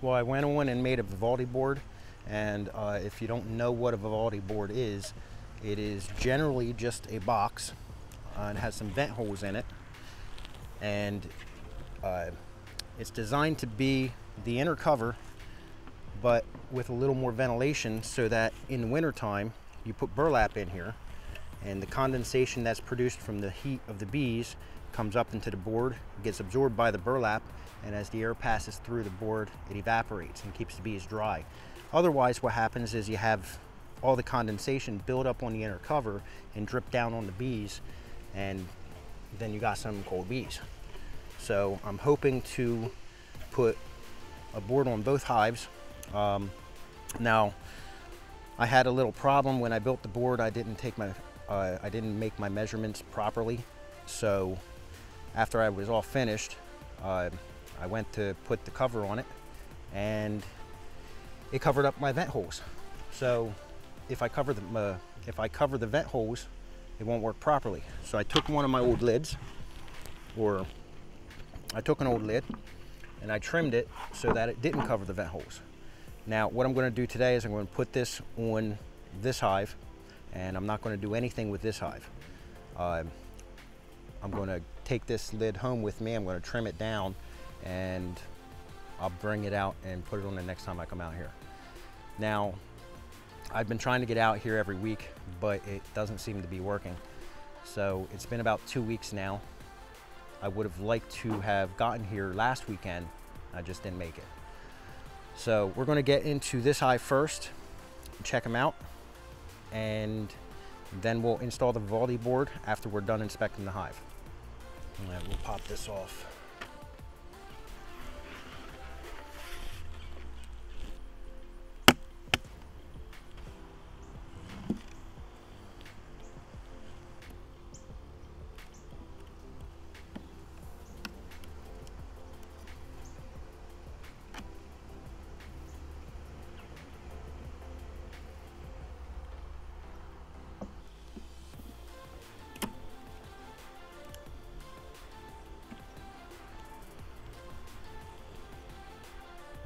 Well, I went on and made a Vivaldi board, and if you don't know what a Vivaldi board is, it is generally just a box. It has some vent holes in it, and it's designed to be the inner cover, but with a little more ventilation so that in the wintertime you put burlap in here and the condensation that's produced from the heat of the bees comes up into the board, gets absorbed by the burlap, and as the air passes through the board, it evaporates and keeps the bees dry. Otherwise, what happens is you have all the condensation build up on the inner cover and drip down on the bees, and then you got some cold bees. So I'm hoping to put a board on both hives. Now, I had a little problem when I built the board. I didn't make my measurements properly. So after I was all finished, I went to put the cover on it, and it covered up my vent holes. So if I cover the vent holes, it won't work properly. So I took one of my old lids, or I took an old lid, and I trimmed it so that it didn't cover the vent holes. Now, what I'm going to do today is I'm going to put this on this hive, and I'm not going to do anything with this hive. I'm going to take this lid home with me. I'm going to trim it down, and I'll bring it out and put it on the next time I come out here. Now, I've been trying to get out here every week, but it doesn't seem to be working. So it's been about 2 weeks now. I would have liked to have gotten here last weekend. I just didn't make it. So we're going to get into this hive first, check them out, and then we'll install the Vivaldi board after we're done inspecting the hive. And we'll pop this off.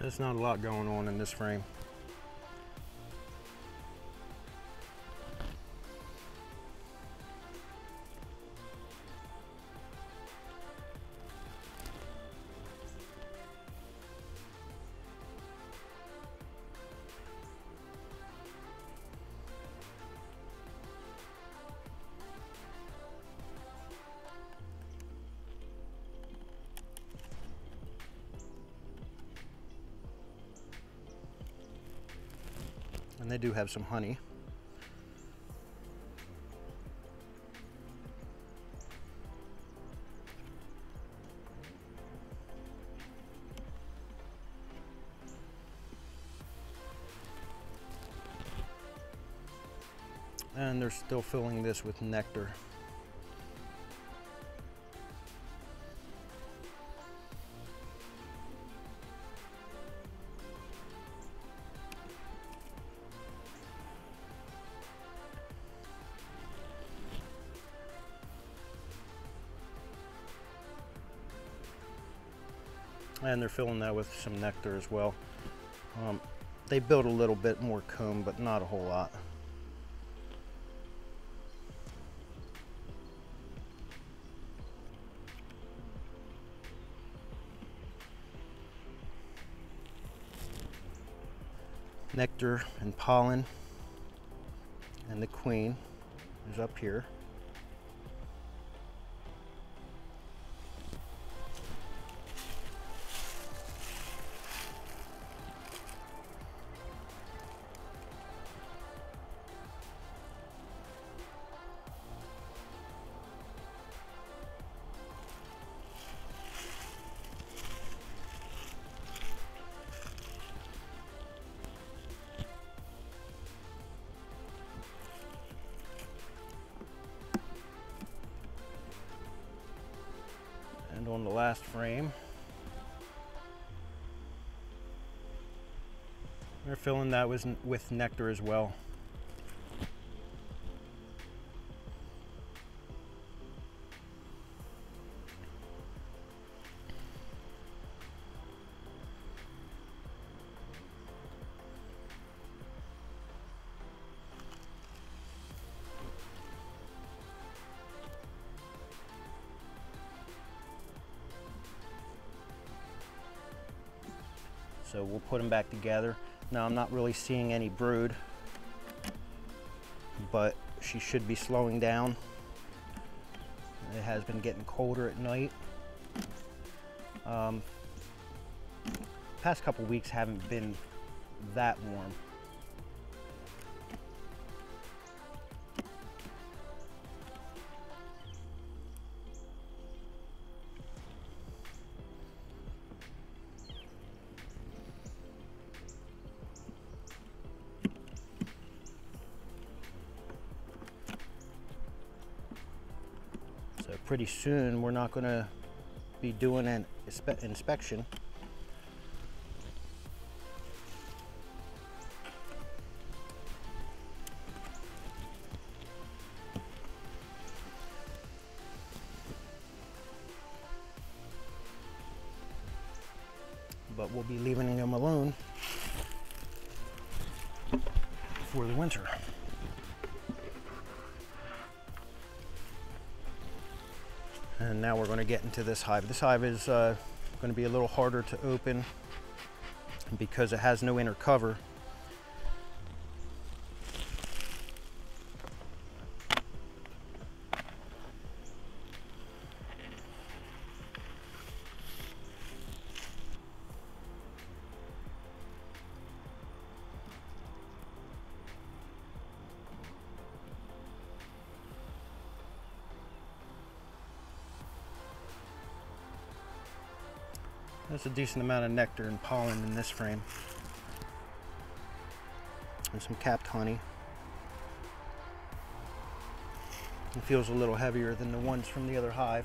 There's not a lot going on in this frame. And they do have some honey. And they're still filling this with nectar. And they're filling that with some nectar as well. They build a little bit more comb, but not a whole lot. Nectar and pollen, and the queen is up here. On the last frame, we're filling that with nectar as well. So we'll put them back together. Now I'm not really seeing any brood, but she should be slowing down. It has been getting colder at night. Past couple weeks haven't been that warm. So pretty soon we're not going to be doing an inspection. But we'll be leaving them alone for the winter. And now we're going to get into this hive. This hive is going to be a little harder to open because it has no inner cover. There's a decent amount of nectar and pollen in this frame. And some capped honey. It feels a little heavier than the ones from the other hive.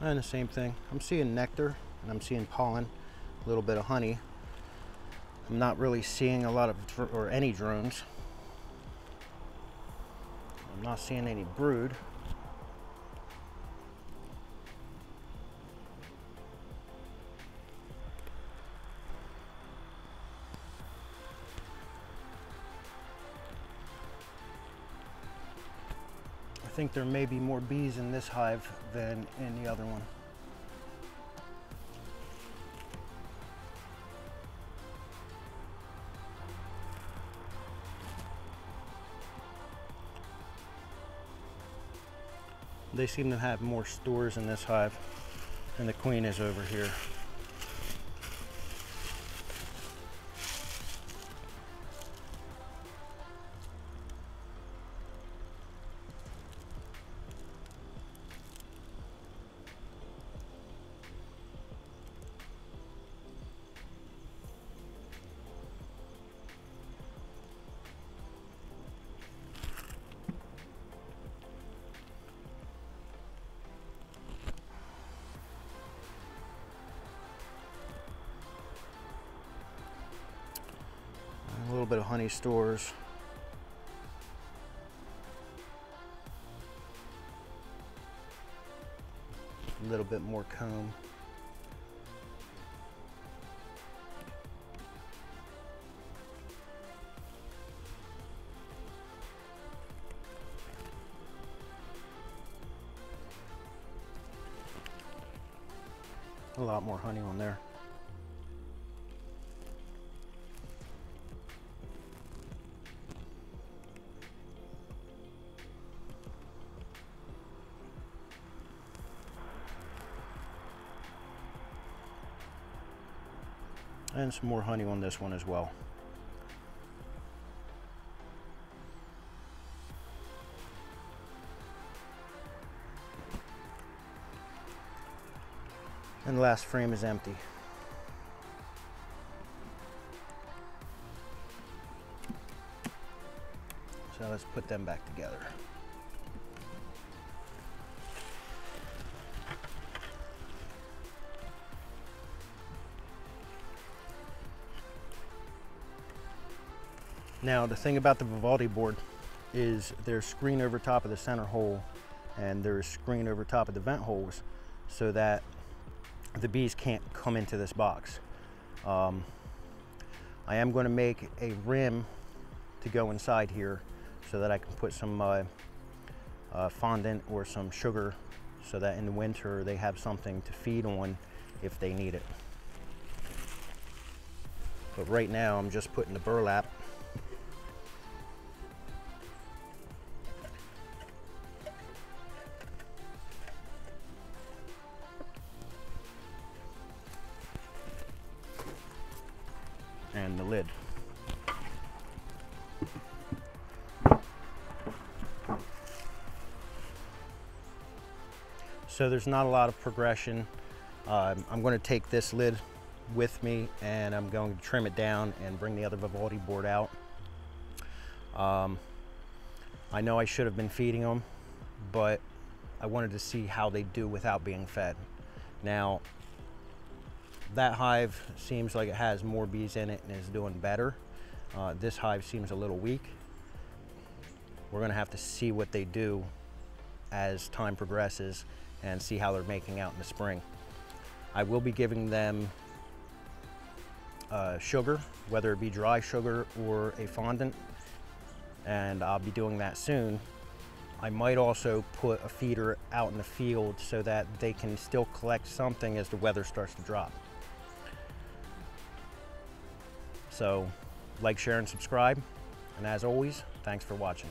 And the same thing, I'm seeing nectar and I'm seeing pollen, a little bit of honey. I'm not really seeing a lot of or any drones. I'm not seeing any brood. I think there may be more bees in this hive than in the other one. They seem to have more stores in this hive, and the queen is over here. Bit of honey stores. A little bit more comb. A lot more honey on there. And some more honey on this one as well. And the last frame is empty. So let's put them back together. Now, the thing about the Vivaldi board is there's screen over top of the center hole and there's screen over top of the vent holes so that the bees can't come into this box. I am going to make a rim to go inside here so that I can put some fondant or some sugar so that in the winter they have something to feed on if they need it. But right now I'm just putting the burlap and the lid. So there's not a lot of progression. I'm going to take this lid with me and I'm going to trim it down and bring the other Vivaldi board out. I know I should have been feeding them, but I wanted to see how they do without being fed. Now, that hive seems like it has more bees in it and is doing better. This hive seems a little weak. We're going to have to see what they do as time progresses and see how they're making out in the spring. I will be giving them sugar, whether it be dry sugar or a fondant, and I'll be doing that soon. I might also put a feeder out in the field so that they can still collect something as the weather starts to drop. So, like, share, and subscribe, and as always, thanks for watching.